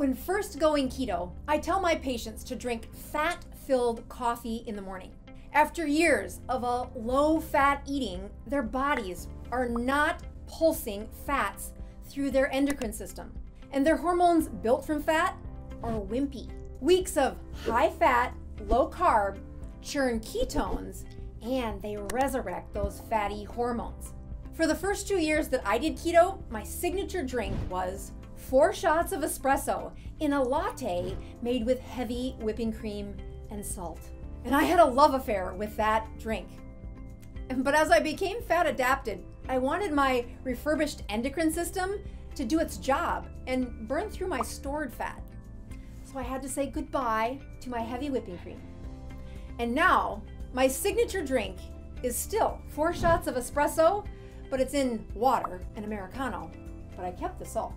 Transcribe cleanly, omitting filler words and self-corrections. When first going keto, I tell my patients to drink fat-filled coffee in the morning. After years of a low-fat eating, their bodies are not pulsing fats through their endocrine system, and their hormones built from fat are wimpy. Weeks of high-fat, low-carb churn ketones, and they resurrect those fatty hormones. For the first 2 years that I did keto, my signature drink was 4 shots of espresso in a latte made with heavy whipping cream and salt. And I had a love affair with that drink. But as I became fat adapted, I wanted my refurbished endocrine system to do its job and burn through my stored fat. So I had to say goodbye to my heavy whipping cream. And now my signature drink is still 4 shots of espresso, but it's in water and Americano, but I kept the salt.